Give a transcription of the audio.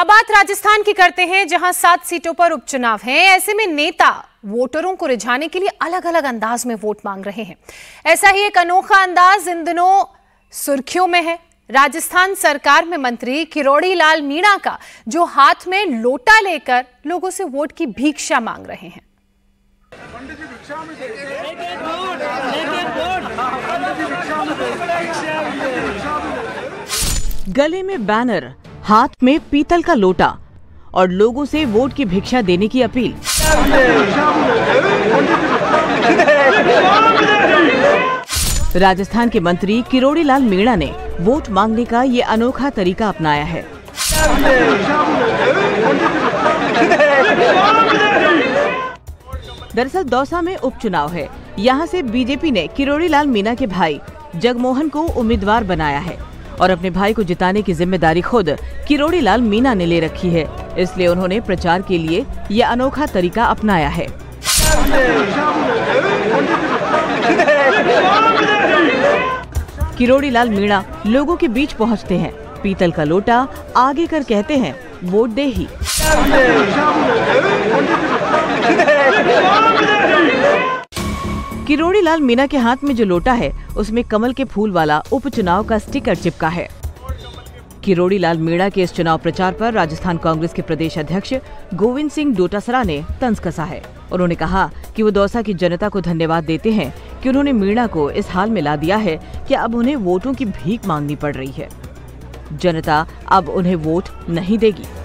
अब बात राजस्थान की करते हैं, जहां 7 सीटों पर उपचुनाव हैं। ऐसे में नेता वोटरों को रिझाने के लिए अलग अलग अंदाज में वोट मांग रहे हैं। ऐसा ही एक अनोखा अंदाज इन दिनों सुर्खियों में है। राजस्थान सरकार में मंत्री किरोड़ी लाल मीणा का, जो हाथ में लोटा लेकर लोगों से वोट की भिक्षा मांग रहे हैं। गले में बैनर, हाथ में पीतल का लोटा और लोगों से वोट की भिक्षा देने की अपील। राजस्थान के मंत्री किरोड़ी लाल मीणा ने वोट मांगने का ये अनोखा तरीका अपनाया है। दरअसल दौसा में उपचुनाव है। यहाँ से बीजेपी ने किरोड़ी लाल मीणा के भाई जगमोहन को उम्मीदवार बनाया है और अपने भाई को जिताने की जिम्मेदारी खुद किरोड़ी लाल मीणा ने ले रखी है, इसलिए उन्होंने प्रचार के लिए यह अनोखा तरीका अपनाया है। किरोड़ी लाल मीणा लोगों के बीच पहुंचते हैं, पीतल का लोटा आगे कर कहते हैं, वोट दे ही। किरोड़ी लाल मीणा के हाथ में जो लोटा है, उसमें कमल के फूल वाला उपचुनाव का स्टिकर चिपका है। किरोड़ी लाल मीणा के इस चुनाव प्रचार पर राजस्थान कांग्रेस के प्रदेश अध्यक्ष गोविंद सिंह डोटासरा ने तंज कसा है। उन्होंने कहा कि वो दौसा की जनता को धन्यवाद देते हैं कि उन्होंने मीणा को इस हाल में ला दिया है कि अब उन्हें वोटों की भीख मांगनी पड़ रही है। जनता अब उन्हें वोट नहीं देगी।